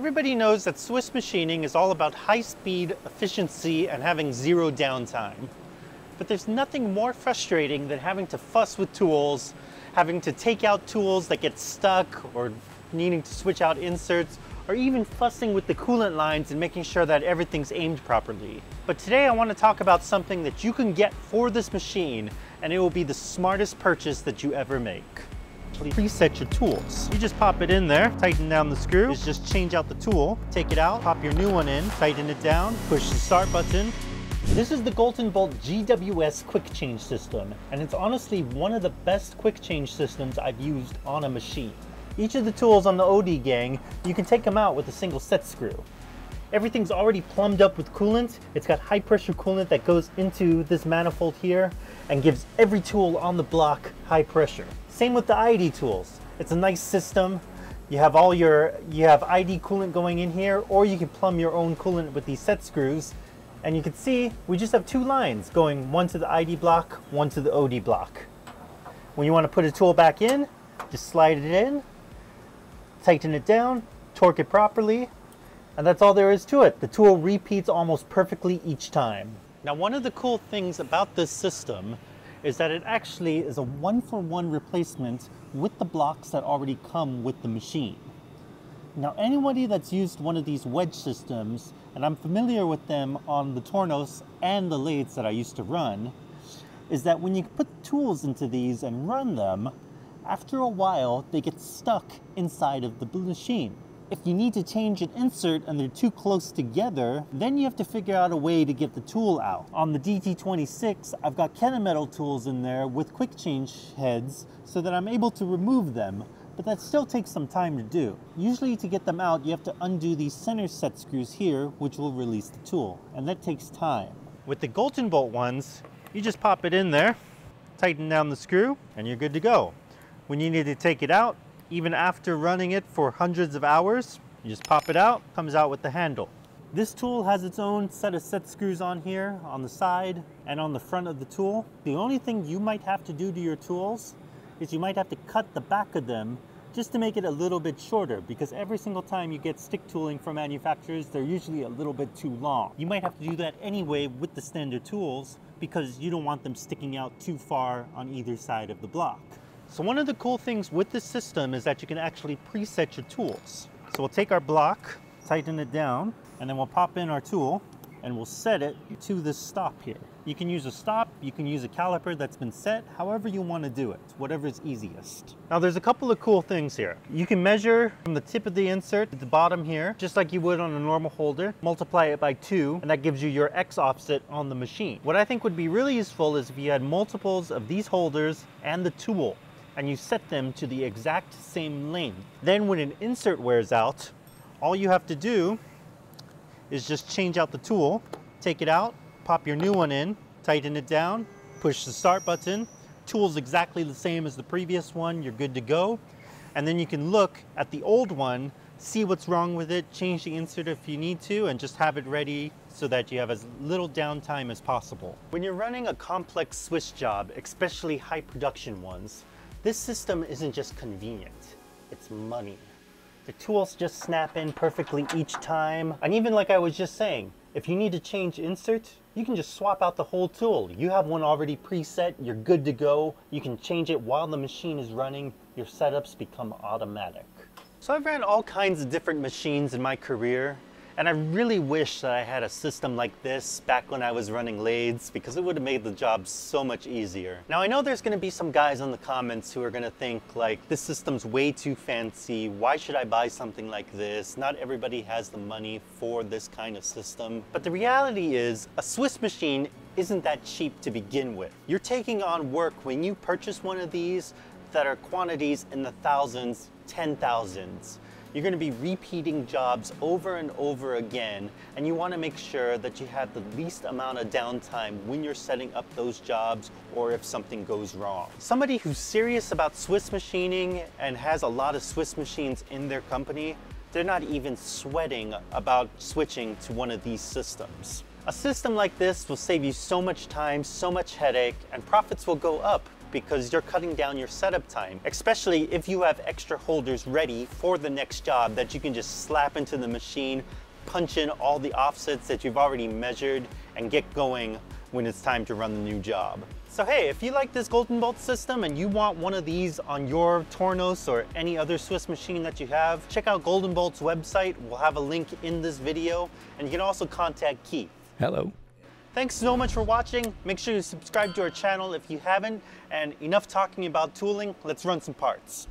Everybody knows that Swiss machining is all about high speed, efficiency, and having zero downtime. But there's nothing more frustrating than having to fuss with tools, having to take out tools that get stuck, or needing to switch out inserts, or even fussing with the coolant lines and making sure that everything's aimed properly. But today I want to talk about something that you can get for this machine, and it will be the smartest purchase that you ever make. Preset your tools. You just pop it in there, tighten down the screw, just change out the tool, take it out, pop your new one in, tighten it down, push the start button. This is the Goeltenbodt GWS quick change system, and it's honestly one of the best quick change systems I've used on a machine. Each of the tools on the OD gang, you can take them out with a single set screw. Everything's already plumbed up with coolant. It's got high pressure coolant that goes into this manifold here and gives every tool on the block high pressure. Same with the ID tools. It's a nice system. You have ID coolant going in here, or you can plumb your own coolant with these set screws. And you can see we just have two lines going, one to the ID block, one to the OD block. When you want to put a tool back in, just slide it in, tighten it down, torque it properly, and that's all there is to it. The tool repeats almost perfectly each time. Now, one of the cool things about this system is that it actually is a one-for-one replacement with the blocks that already come with the machine. Now, anybody that's used one of these wedge systems, and I'm familiar with them on the Tornos and the lathes that I used to run, is that when you put tools into these and run them, after a while, they get stuck inside of the machine. If you need to change an insert and they're too close together, then you have to figure out a way to get the tool out. On the DT26, I've got Kennametal tools in there with quick change heads so that I'm able to remove them, but that still takes some time to do. Usually to get them out, you have to undo these center set screws here, which will release the tool, and that takes time. With the Goeltenbodt ones, you just pop it in there, tighten down the screw, and you're good to go. When you need to take it out, even after running it for hundreds of hours, you just pop it out, comes out with the handle. This tool has its own set of set screws on here, on the side and on the front of the tool. The only thing you might have to do to your tools is you might have to cut the back of them just to make it a little bit shorter, because every single time you get stick tooling from manufacturers, they're usually a little bit too long. You might have to do that anyway with the standard tools because you don't want them sticking out too far on either side of the block. So one of the cool things with this system is that you can actually preset your tools. So we'll take our block, tighten it down, and then we'll pop in our tool and we'll set it to this stop here. You can use a stop, you can use a caliper that's been set, however you want to do it, whatever is easiest. Now there's a couple of cool things here. You can measure from the tip of the insert to the bottom here, just like you would on a normal holder, multiply it by 2, and that gives you your X offset on the machine. What I think would be really useful is if you had multiples of these holders and the tool, and you set them to the exact same length. Then when an insert wears out, all you have to do is just change out the tool, take it out, pop your new one in, tighten it down, push the start button, tool's exactly the same as the previous one, you're good to go. And then you can look at the old one, see what's wrong with it, change the insert if you need to, and just have it ready so that you have as little downtime as possible. When you're running a complex Swiss job, especially high production ones, this system isn't just convenient, it's money. The tools just snap in perfectly each time. And even like I was just saying, if you need to change insert, you can just swap out the whole tool. You have one already preset, you're good to go. You can change it while the machine is running. Your setups become automatic. So I've ran all kinds of different machines in my career, and I really wish that I had a system like this back when I was running lathes, because it would have made the job so much easier. Now I know there's gonna be some guys in the comments who are gonna think like, this system's way too fancy, why should I buy something like this? Not everybody has the money for this kind of system. But the reality is, a Swiss machine isn't that cheap to begin with. You're taking on work when you purchase one of these that are quantities in the thousands, 10,000s. You're going to be repeating jobs over and over again, and you want to make sure that you have the least amount of downtime when you're setting up those jobs or if something goes wrong. Somebody who's serious about Swiss machining and has a lot of Swiss machines in their company, they're not even sweating about switching to one of these systems. A system like this will save you so much time, so much headache, and profits will go up because you're cutting down your setup time, especially if you have extra holders ready for the next job that you can just slap into the machine, punch in all the offsets that you've already measured, and get going when it's time to run the new job. So hey, if you like this Goeltenbodt system and you want one of these on your Tornos or any other Swiss machine that you have, check out Goeltenbodt's website. We'll have a link in this video, and you can also contact Keith. Hello. Thanks so much for watching. Make sure you subscribe to our channel if you haven't, and enough talking about tooling, let's run some parts.